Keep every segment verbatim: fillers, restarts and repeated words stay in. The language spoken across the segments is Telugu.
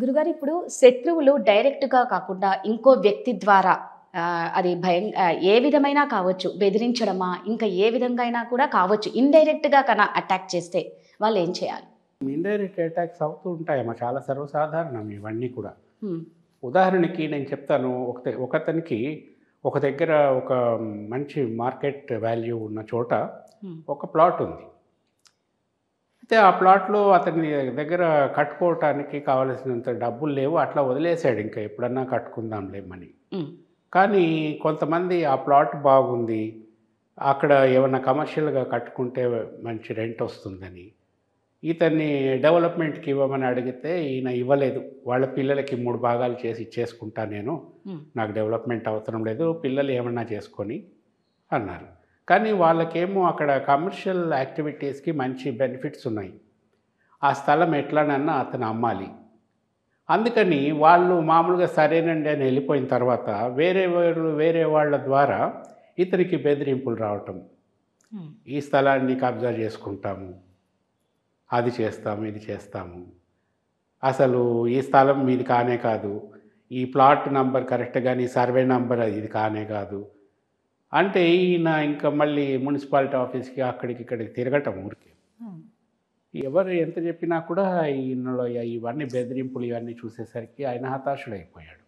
గురుగారు, ఇప్పుడు శత్రువులు డైరెక్ట్గా కాకుండా ఇంకో వ్యక్తి ద్వారా అది భయం ఏ విధమైనా కావచ్చు, బెదిరించడమా, ఇంకా ఏ విధంగా అయినా కూడా కావచ్చు, ఇండైరెక్ట్గా కన్నా అటాక్ చేస్తే వాళ్ళు ఏం చేయాలి? ఇండైరెక్ట్ అటాక్స్ అవుతూ ఉంటాయమ్మా, చాలా సర్వసాధారణం ఇవన్నీ కూడా. ఉదాహరణకి నేను చెప్తాను, ఒక ఒకతనికి ఒక దగ్గర ఒక మంచి మార్కెట్ వాల్యూ ఉన్న చోట ఒక ప్లాట్ ఉంది. అయితే ఆ ప్లాట్లో అతని దగ్గర కట్టుకోవటానికి కావలసినంత డబ్బులు లేవు, అట్లా వదిలేశాడు, ఇంకా ఎప్పుడన్నా కట్టుకుందాంలేమని. కానీ కొంతమంది ఆ ప్లాట్ బాగుంది, అక్కడ ఏమన్నా కమర్షియల్గా కట్టుకుంటే మంచి రెంట్ వస్తుందని ఇతన్ని డెవలప్మెంట్కి ఇవ్వమని అడిగితే ఈయన ఇవ్వలేదు. వాళ్ళ పిల్లలకి మూడు భాగాలు చేసి ఇచ్చేసుకుంటా నేను, నాకు డెవలప్మెంట్ అవసరం లేదు, పిల్లలు ఏమన్నా చేసుకొని అన్నారు. కానీ వాళ్ళకేమో అక్కడ కమర్షియల్ యాక్టివిటీస్కి మంచి బెనిఫిట్స్ ఉన్నాయి, ఆ స్థలం ఎట్లానన్నా అతను అమ్మాలి. అందుకని వాళ్ళు మామూలుగా సరేనండి అని వెళ్ళిపోయిన తర్వాత వేరే వాళ్ళు వేరే వాళ్ళ ద్వారా ఇతనికి బెదిరింపులు రావటం, ఈ స్థలాన్ని కబ్జా చేసుకుంటాము, అది చేస్తాము, ఇది చేస్తాము, అసలు ఈ స్థలం మీది కానే కాదు, ఈ ప్లాట్ నంబర్ కరెక్ట్గా నీ సర్వే నంబర్ ఇది కానే కాదు అంటే ఈయన ఇంకా మళ్ళీ మున్సిపాలిటీ ఆఫీస్కి అక్కడికి ఇక్కడికి తిరగటం. ఊరికి ఎవరు ఎంత చెప్పినా కూడా ఈయనలో ఇవన్నీ బెదిరింపులు ఇవన్నీ చూసేసరికి ఆయన హతాశుడైపోయాడు.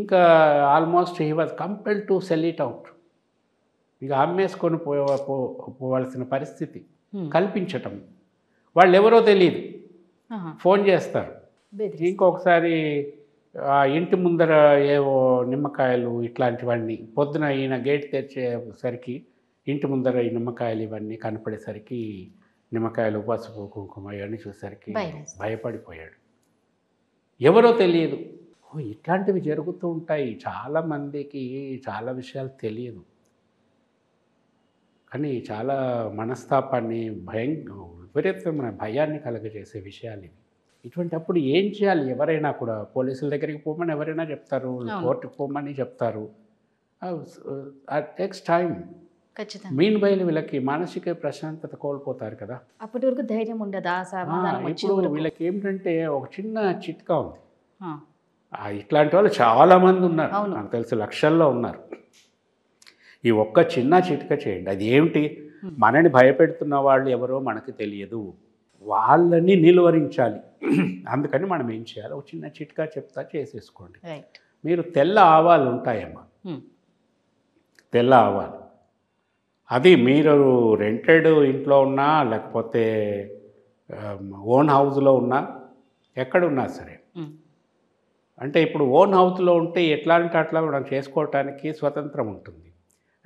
ఇంకా almost he was compelled to sell it out. ఇక అమ్మేసుకొని పో పోవాల్సిన పరిస్థితి కల్పించటం. వాళ్ళు ఎవరో తెలియదు, ఫోన్ చేస్తారు. ఇంకొకసారి ఆ ఇంటి ముందర ఏవో నిమ్మకాయలు ఇట్లాంటివన్నీ పొద్దున ఈయన గేట్ తెరిచేసరికి ఇంటి ముందర ఈ నిమ్మకాయలు ఇవన్నీ కనపడేసరికి, నిమ్మకాయలు పసుపు కుంకుమ ఇవన్నీ చూసేసరికి భయపడిపోయాడు. ఎవరో తెలియదు. ఇట్లాంటివి జరుగుతూ ఉంటాయి, చాలామందికి చాలా విషయాలు తెలియదు. కానీ చాలా మనస్తాపాన్ని, భయం, విపరీతమైన భయాన్ని కలగజేసే విషయాలు ఇవి. ఇటువంటి అప్పుడు ఏం చేయాలి? ఎవరైనా కూడా పోలీసుల దగ్గరికి పోమని ఎవరైనా చెప్తారు, కోర్టుకు పోమని చెప్తారు. Takes time. మీన్ బైల్ వీళ్ళకి మానసిక ప్రశాంతత కోల్పోతారు కదా, అప్పటి వరకు ధైర్యం ఉండదా? ఇప్పుడు వీళ్ళకి ఏమిటంటే ఒక చిన్న చిట్కా ఉంది. ఇట్లాంటి వాళ్ళు చాలా మంది ఉన్నారు, నాకు తెలుసు లక్షల్లో ఉన్నారు. ఈ ఒక్క చిన్న చిట్కా చేయండి. అది ఏమిటి? మనని భయపెడుతున్న వాళ్ళు ఎవరో మనకు తెలియదు, వాళ్ళని నిలువరించాలి. అందుకని మనం ఏం చేయాలి? ఒక చిన్న చిట్కా చెప్తా, చేసేసుకోండి. మీరు తెల్ల ఆవాలు ఉంటాయమ్మా, తెల్ల ఆవాలు, అది మీరు రెంటెడ్ ఇంట్లో ఉన్నా లేకపోతే ఓన్ హౌస్లో ఉన్నా ఎక్కడున్నా సరే. అంటే ఇప్పుడు ఓన్ హౌస్లో ఉంటే ఎట్లాంటి అట్లా మనం చేసుకోవటానికి స్వతంత్రం ఉంటుంది.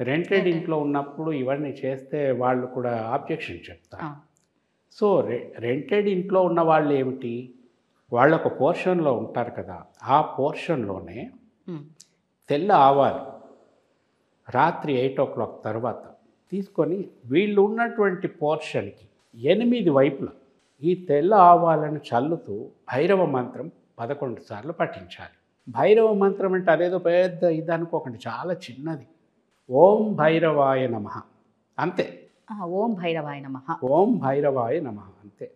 రెంటెడ్ ఇంట్లో ఉన్నప్పుడు ఇవన్నీ చేస్తే వాళ్ళు కూడా ఆబ్జెక్షన్ చెప్తారు. సో రె రెంటెడ్ ఇంట్లో ఉన్న వాళ్ళు ఏమిటి, వాళ్ళ ఒక పోర్షన్లో ఉంటారు కదా, ఆ పోర్షన్లోనే తెల్ల ఆవాలు రాత్రి ఎయిట్ ఓ క్లాక్ తర్వాత తీసుకొని వీళ్ళు ఉన్నటువంటి పోర్షన్కి ఎనిమిది వైపులా ఈ తెల్ల ఆవాలను చల్లుతూ భైరవ మంత్రం పదకొండు సార్లు పఠించాలి. భైరవ మంత్రం అంటే అదేదో పెద్ద ఇది అనుకోకండి, చాలా చిన్నది. ఓం భైరవాయ నమః, అంతే. ఓం భైరవాయ నమః, ఓం భైరవాయ నమః, అంతే.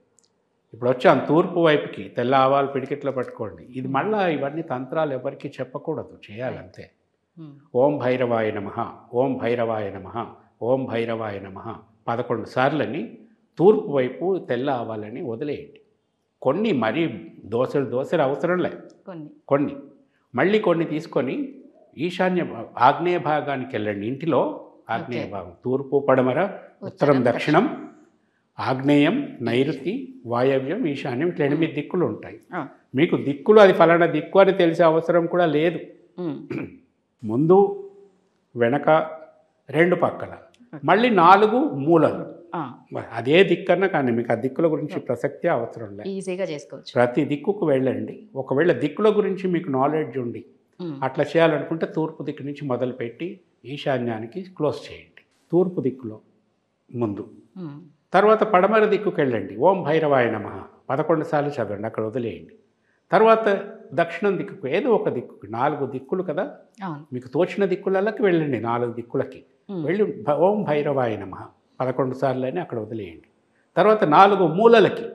ఇప్పుడు వచ్చాను తూర్పు వైపుకి, తెల్ల ఆవాలు పిడికిట్లో పట్టుకోండి. ఇది మళ్ళీ ఇవన్నీ తంత్రాలు ఎవరికి చెప్పకూడదు, చేయాలంతే. ఓం భైరవాయ నమః, ఓం భైరవాయ నమః, ఓం భైరవాయ నమః పదకొండు సార్లని తూర్పు వైపు తెల్ల ఆవాలని వదిలేయండి. కొన్ని మరీ దోశలు దోశలు అవసరం లే, కొన్ని మళ్ళీ కొన్ని తీసుకొని ఈశాన్య ఆగ్నేయ భాగానికి వెళ్ళండి. ఇంటిలో ఆగ్నేయ భాగం, తూర్పు పడమర, ఉత్తరం దక్షిణం, ఆగ్నేయం నైరుతి, వాయవ్యం ఈశాన్యం, ఇట్లా ఎనిమిది దిక్కులు ఉంటాయి. మీకు దిక్కులు అది ఫలానా దిక్కు అని తెలిసే అవసరం కూడా లేదు. ముందు వెనక రెండు పక్కల మళ్ళీ నాలుగు మూలలు, అదే దిక్కన్నా కానీ మీకు ఆ దిక్కుల గురించి ప్రసక్తి అవసరం లేదు, ఈజీగా చేసుకోవచ్చు. ప్రతి దిక్కుకు వెళ్ళండి. ఒకవేళ దిక్కుల గురించి మీకు నాలెడ్జ్ ఉండి అట్లా చేయాలనుకుంటే తూర్పు దిక్కు నుంచి మొదలుపెట్టి ఈశాన్యానికి క్లోజ్ చేయండి, తూర్పు దిక్కులో ముందు. తర్వాత పడమర దిక్కుకి వెళ్ళండి, ఓం భైరవాయ నమః పదకొండు సార్లు చదవండి, అక్కడ వదిలేయండి. తర్వాత దక్షిణం దిక్కుకు, ఏదో ఒక దిక్కుకి, నాలుగు దిక్కులు కదా, మీకు తోచిన దిక్కులకి వెళ్ళండి, నాలుగు దిక్కులకి వెళ్ళి ఓం భైరవాయ నమః పదకొండు సార్లు అని అక్కడ వదిలేయండి. తర్వాత నాలుగు మూలలకి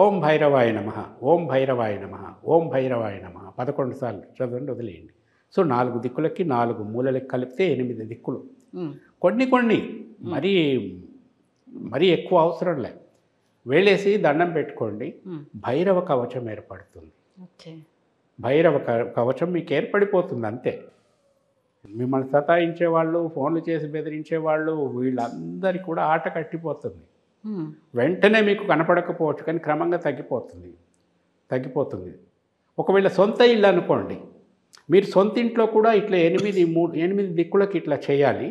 ఓం భైరవాయ నమః ఓం భైరవాయ నమః ఓం భైరవాయ నమః పదకొండు సార్లు చదవండి, వదిలేయండి. సో నాలుగు దిక్కులకి నాలుగు మూలలకి కలిపితే ఎనిమిది దిక్కులు. కొన్ని కొన్ని మరీ మరీ ఎక్కువ అవసరం లే, వేలేసి దండం పెట్టుకోండి, భైరవ కవచం ఏర్పడుతుంది. భైరవ కవచం మీకు ఏర్పడిపోతుంది, అంతే. మిమ్మల్ని సతాయించేవాళ్ళు, ఫోన్లు చేసి బెదిరించేవాళ్ళు, వీళ్ళందరి కూడా ఆట కట్టిపోతుంది. వెంటనే మీకు కనపడకపోవచ్చు, కానీ క్రమంగా తగ్గిపోతుంది తగ్గిపోతుంది ఒకవేళ సొంత ఇల్లు అనుకోండి, మీరు సొంత ఇంట్లో కూడా ఇట్లా ఎనిమిది మూడు ఎనిమిది దిక్కులకి ఇట్లా చేయాలి.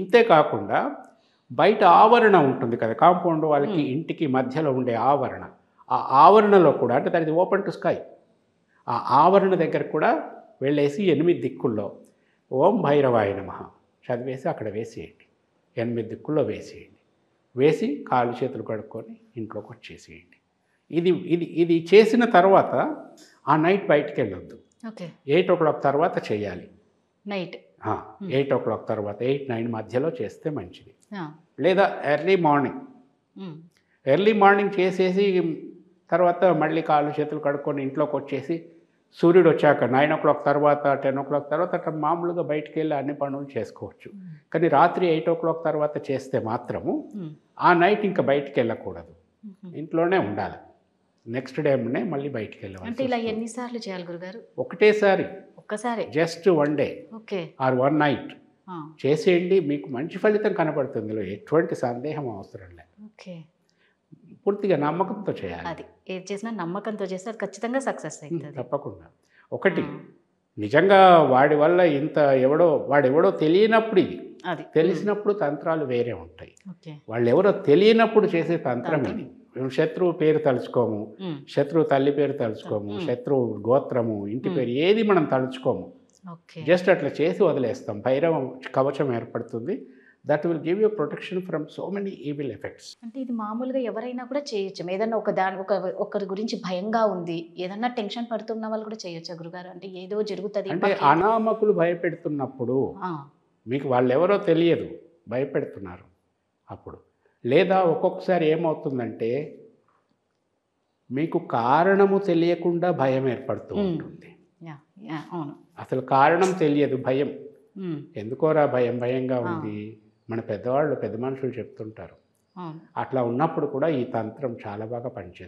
ఇంతే కాకుండా బయట ఆవరణ ఉంటుంది కదా, కాంపౌండ్ వాళ్ళకి ఇంటికి మధ్యలో ఉండే ఆవరణ, ఆ ఆవరణలో కూడా, అంటే దానికి ఓపెన్ టు స్కై, ఆ ఆవరణ దగ్గర కూడా వెళ్ళేసి ఎనిమిది దిక్కుల్లో ఓం భైరవాయ నమః చదివేసి అక్కడ వేసేయండి, ఎనిమిది దిక్కుల్లో వేసేయండి. వేసి కాళ్ళు చేతులు కడుక్కొని ఇంట్లోకి వచ్చేసేయండి. ఇది ఇది ఇది చేసిన తర్వాత ఆ నైట్ బయటికి వెళ్ళొద్దు. ఓకే, ఎయిట్ ఓ క్లాక్ తర్వాత చేయాలి. నైట్ ఎయిట్ ఓ క్లాక్ తర్వాత, ఎయిట్ నైన్ మధ్యలో చేస్తే మంచిది. లేదా ఎర్లీ మార్నింగ్ ఎర్లీ మార్నింగ్ చేసేసి తర్వాత మళ్ళీ కాళ్ళు చేతులు కడుక్కొని ఇంట్లోకి వచ్చేసి సూర్యుడు వచ్చాక నైన్ ఓ క్లాక్ తర్వాత, టెన్ ఓ క్లాక్ తర్వాత అట్లా మామూలుగా బయటికి వెళ్ళి అన్ని పనులు చేసుకోవచ్చు. కానీ రాత్రి ఎయిట్ ఓ క్లాక్ తర్వాత చేస్తే మాత్రము ఆ నైట్ ఇంకా బయటికి వెళ్ళకూడదు, ఇంట్లోనే ఉండాలి. నెక్స్ట్ డే మళ్ళీ బయటికి వెళ్ళాలి. అంటే ఇలా ఎన్నిసార్లు చేయాలి గురుగారు? ఒకటేసారి, ఒక్కసారి, just one day or one night చేసేయండి, మీకు మంచి ఫలితం కనబడుతుంది, ఎటువంటి సందేహం అవసరం లేదు. ఓకే, పూర్తిగా నమ్మకంతో చేయాలి. అది ఏది చేసినా నమ్మకంతో చేస్తే అది ఖచ్చితంగా సక్సెస్ అవుతుంది, తప్పకుండా. ఒకటి నిజంగా వాడి వల్ల ఇంత ఎవడో వాడెవడో తెలియనప్పుడు, ఇది అది తెలిసినప్పుడు తంత్రాలు వేరే ఉంటాయి. వాళ్ళు ఎవరో తెలియనప్పుడు చేసే తంత్రం ఇది. శత్రువు పేరు తలుచుకోము, శత్రువు తల్లి పేరు తలుచుకోము, శత్రువు గోత్రము, ఇంటి పేరు ఏది మనం తలుచుకోము. జస్ట్ అట్లా చేసి వదిలేస్తాం. భైరవ కవచం ఏర్పడుతుంది. That will give you protection from so many evil effects. అంటే ఇది మామూలుగా ఎవరైనా కూడా చేయొచ్చు. ఏదన్నా ఒక దాని ఒక ఒకరి గురించి భయంగా ఉంది, ఏదన్నా టెన్షన్ పడుతున్న వాళ్ళు కూడా చేయొచ్చు గురుగారు? అంటే ఏదో జరుగుతుంది అంటే అనామకులు భయపెడుతున్నప్పుడు, మీకు వాళ్ళెవరో తెలియదు, భయపెడుతున్నారు అప్పుడు. లేదా ఒక్కొక్కసారి ఏమవుతుందంటే మీకు కారణము తెలియకుండా భయం ఏర్పడుతూ ఉంటుంది. అసలు కారణం తెలియదు, భయం, ఎందుకోరా భయం భయంగా ఉంది. మన పెద్దవాళ్ళు, పెద్ద మనుషులు చెప్తుంటారు. అట్లా ఉన్నప్పుడు కూడా ఈ తంత్రం చాలా బాగా పనిచేస్తుంది.